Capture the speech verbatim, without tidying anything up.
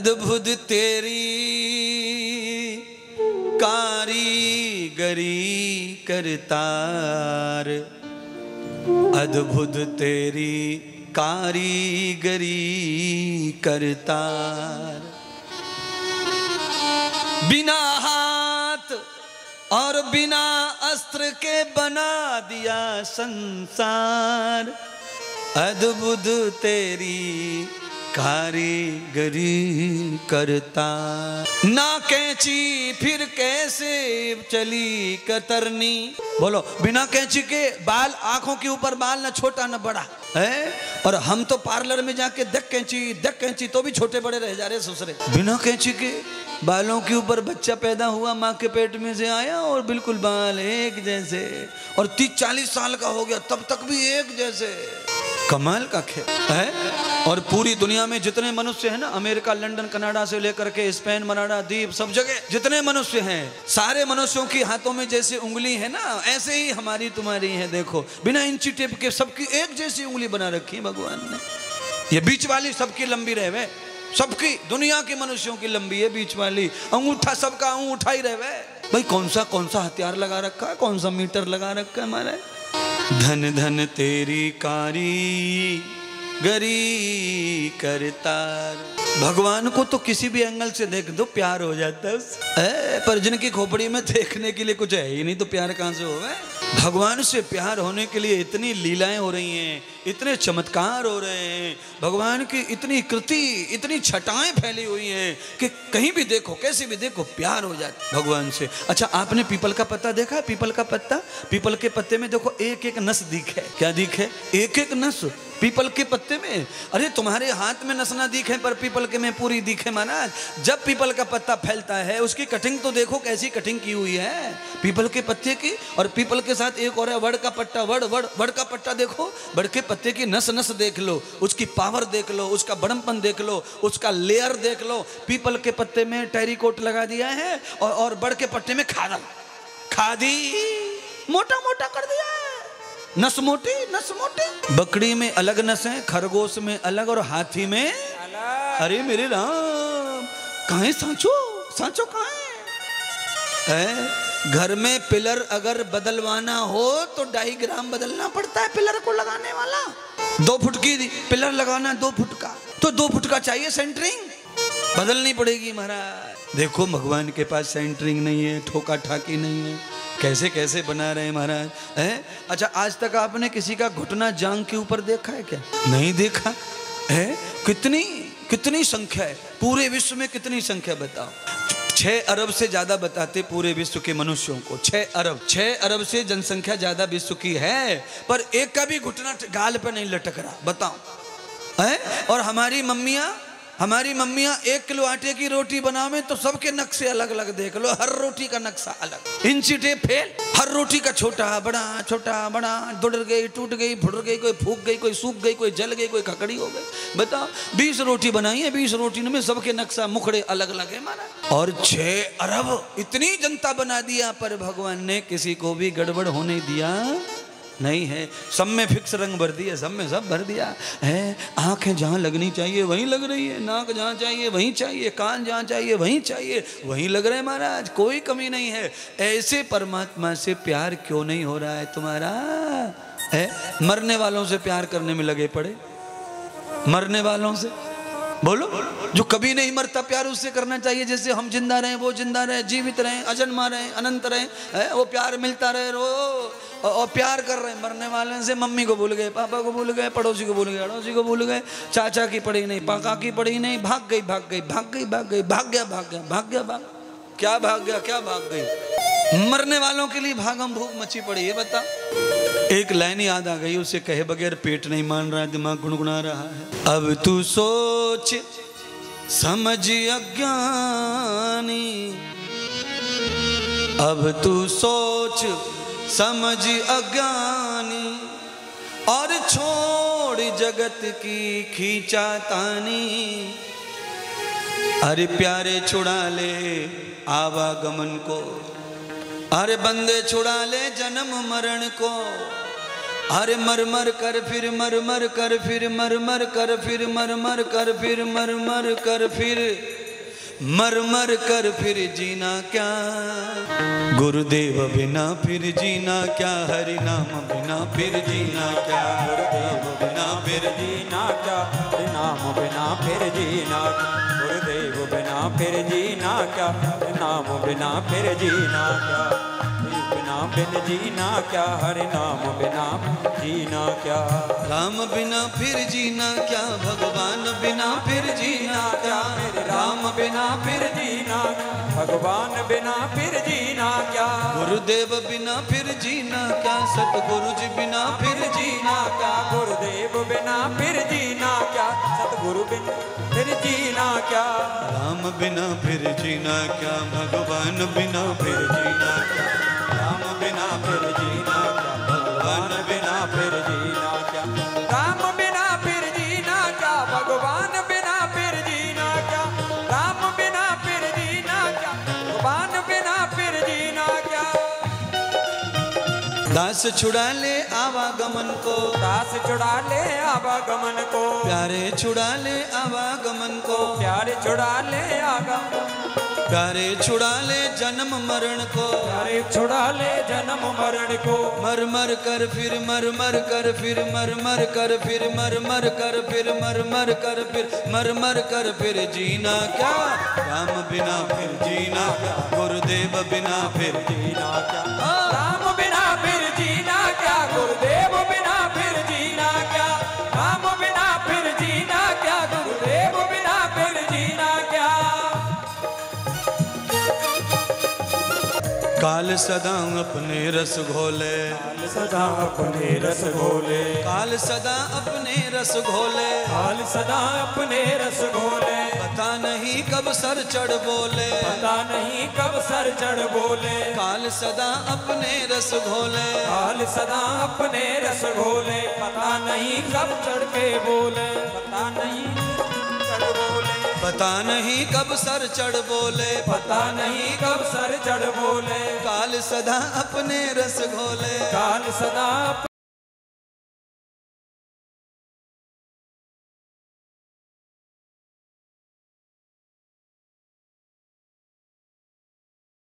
अद्भुत तेरी कारीगरी करतार, अद्भुत तेरी कारीगरी करतार। बिना हाथ और बिना अस्त्र के बना दिया संसार, अद्भुत तेरी कारीगरी करता। ना कैंची फिर कैसे चली कतरनी, बोलो बिना कैंची के बाल, आंखों के ऊपर बाल ना छोटा ना बड़ा है। और हम तो पार्लर में जाके दक कैंची दक कैंची तो भी छोटे बड़े रह जा रहे ससुरे। बिना कैंची के बालों के ऊपर बच्चा पैदा हुआ, माँ के पेट में से आया और बिल्कुल बाल एक जैसे, और तीस चालीस साल का हो गया तब तक भी एक जैसे। कमाल का खेल है। और पूरी दुनिया में जितने मनुष्य हैं ना, अमेरिका, लंदन, कनाडा से लेकर के स्पेन, मनाडा द्वीप, सब जगह जितने मनुष्य हैं, सारे मनुष्यों की हाथों में जैसे उंगली है ना, ऐसे ही हमारी तुम्हारी है। देखो बिना इंची टेप के सबकी एक जैसी उंगली बना रखी है भगवान ने। ये बीच वाली सबकी लंबी रहे, सबकी दुनिया के मनुष्यों की लंबी है बीच वाली। अंगूठा सबका अंगूठा ही रहे। भाई कौन सा कौन सा हथियार लगा रखा है, कौन सा मीटर लगा रखा है हमारे। धन धन तेरी कारीगरी करतार। भगवान को तो किसी भी एंगल से देख दो प्यार हो जाता है उससे, पर जिनकी खोपड़ी में देखने के लिए कुछ है ही नहीं तो प्यार कहाँ से होगा। भगवान से प्यार होने के लिए इतनी लीलाएं हो रही हैं, इतने चमत्कार हो रहे हैं, भगवान की इतनी कृति, इतनी छटाएं फैली हुई हैं कि कहीं भी देखो, कैसे भी देखो, प्यार हो जाता है भगवान से। अच्छा आपने पीपल का पत्ता देखा है? पीपल का पत्ता, पीपल के पत्ते में देखो एक एक नस दिखे। क्या दिखे? एक एक नस पीपल के पत्ते में। अरे तुम्हारे हाथ में नस ना दिखे पर पीपल के में पूरी दिखे महाराज। जब पीपल का पत्ता फैलता है उसकी कटिंग तो देखो कैसी कटिंग की हुई है पीपल के पत्ते की। और पीपल के साथ एक और है वड़ का पत्ता, वड़ वड़ वड़ का पत्ता देखो, वड़ के पत्ते की नस नस देख लो, उसकी पावर देख लो, उसका बड़मपन देख लो, उसका लेयर देख लो। पीपल के पत्ते में टेरिकोट लगा दिया है और, और वड़ के पत्ते में खादा खादी मोटा मोटा कर दिया है। नस मोटी नस मोटी। बकरी में अलग नस है, खरगोश में अलग, और हाथी में अलग। अरे मेरे राम कहाँ है सांचो, सांचो कहाँ है? घर में पिलर अगर बदलवाना हो तो डायग्राम बदलना पड़ता है पिलर को लगाने वाला। दो फुट की पिलर लगाना, दो फुट का तो दो फुट का चाहिए, सेंटरिंग बदलनी पड़ेगी महाराज। देखो भगवान के पास सेंटरिंग नहीं है, ठोका ठाकी नहीं है, कैसे कैसे बना रहे हैं महाराज है। अच्छा आज तक आपने किसी का घुटना जांग के ऊपर देखा है क्या? नहीं देखा है। कितनी कितनी संख्या है पूरे विश्व में, कितनी संख्या बताओ? छह अरब से ज्यादा बताते पूरे विश्व के मनुष्यों को। छह अरब छह अरब से जनसंख्या ज्यादा विश्व की है, पर एक का भी घुटना गाल पर नहीं लटक रहा, बताओ है। और हमारी मम्मियाँ हमारी मम्मियाँ एक किलो आटे की रोटी बनावे तो सबके नक्शे अलग अलग देख लो, हर रोटी का नक्शा अलग, इंची टेप फेल, हर रोटी का छोटा बड़ा छोटा बड़ा, दुड़ गई टूट गई फुट गई, कोई फूक गई, कोई सूख गई, कोई जल गई, कोई ककड़ी हो गई, बताओ। बीस रोटी बनाई है, बीस रोटी में सबके नक्शा मुखड़े अलग अलग है माना। और छह अरब इतनी जनता बना दिया, पर भगवान ने किसी को भी गड़बड़ होने दिया नहीं है। सब में फिक्स रंग भर दिया, सब में सब भर दिया है। आंखें जहाँ लगनी चाहिए वहीं लग रही है, नाक जहाँ चाहिए वहीं चाहिए, कान जहाँ चाहिए वहीं चाहिए, वहीं लग रहे महाराज, कोई कमी नहीं है। ऐसे परमात्मा से प्यार क्यों नहीं हो रहा है तुम्हारा है? मरने वालों से प्यार करने में लगे पड़े, मरने वालों से बोलो, जो कभी नहीं मरता प्यार उससे करना चाहिए। जैसे हम जिंदा रहें, वो जिंदा रहें, जीवित रहें, अजन्मा रहें, अनंत रहें है, वो प्यार मिलता रहे रो और प्यार कर रहे हैं। मरने वाले से मम्मी को भूल गए, पापा को भूल गए, पड़ोसी को भूल गए, अड़ोसी को भूल गए, चाचा की पड़ी नहीं, काका की पड़ी नहीं, भाग गई भाग गई भाग गई भाग गई भाग गया भाग गया भाग गया भाग क्या भाग गया क्या भाग गई। मरने वालों के लिए भागम भूख मची पड़ी है, बता। एक लाइन याद आ गई, उसे कहे बगैर पेट नहीं मान रहा है, दिमाग गुनगुना रहा है। अब तू सोच समझ अज्ञानी, अब तू सोच समझ अज्ञानी, और छोड़ जगत की खींचातानी। अरे प्यारे छुड़ा ले आवागमन को, अरे बंदे छुड़ा ले जन्म मरण को, हरे मर मर कर फिर मर मर कर फिर मर मर कर फिर मर मर कर फिर मर मर कर फिर मर मर कर फिर जीना क्या गुरुदेव बिना फिर जीना क्या हरि नाम बिना फिर जीना क्या गुरुदेव बिना फिर जीना क्या हरि नाम बिना फिर जीना गुरुदेव बिना फिर जीना क्या हरि नाम बिना फिर जीना क्या बिना बिन जीना क्या हरि नाम बिना जीना क्या राम बिना फिर जीना क्या भगवान बिना फिर जीना क्या राम बिना फिर जीना भगवान बिना फिर जीना क्या गुरुदेव बिना फिर जीना क्या सतगुरु जी बिना फिर जीना क्या गुरुदेव बिना फिर जीना क्या सतगुरु बिना फिर जीना क्या राम बिना फिर जीना क्या भगवान बिना फिर जीना क्या राम बिना फिर जीना क्या भगवान बिना फिर जीना क्या राम बिना फिर जीना क्या भगवान बिना फिर जीना क्या राम बिना फिर जीना क्या भगवान बिना फिर जीना क्या दास छुड़ा ले आवागमन को दास छुड़ा ले आवागमन को प्यारे छुड़ा ले आवागमन को प्यारे छुड़ा ले आवागमन प्यारे छुड़ा ले जन्म मरण को प्यारे छुड़ा ले जन्म मरण को मर मर कर फिर मर मर कर फिर मर मर कर फिर मर मर कर फिर मर मर कर फिर मर मर कर फिर जीना क्या राम बिना फिर जीना क्या गुरुदेव बिना फिर जीना क्या राम बिना फिर जीना क्या गुरुदेव बिना फिर जीना क्या राम बिना फिर जीना क्या गुरुदेव बिना फिर जीना क्या काल सदा अपने रस घोले काल सदा अपने रस घोले काल सदा अपने रस घोले काल सदा अपने रस घोले पता नहीं कब सर चढ़ बोले पता नहीं कब सर चढ़ बोले काल सदा अपने रस घोले काल सदा अपने रस घोले पता नहीं कब चढ़ के बोले पता नहीं पता नहीं कब सर चढ़ बोले पता नहीं कब सर चढ़ बोले काल सदा अपने रस घोले काल सदा